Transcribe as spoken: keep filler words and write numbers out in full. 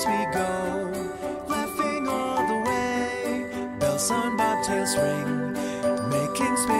as we go, laughing all the way. Bells on bobtails ring, making space.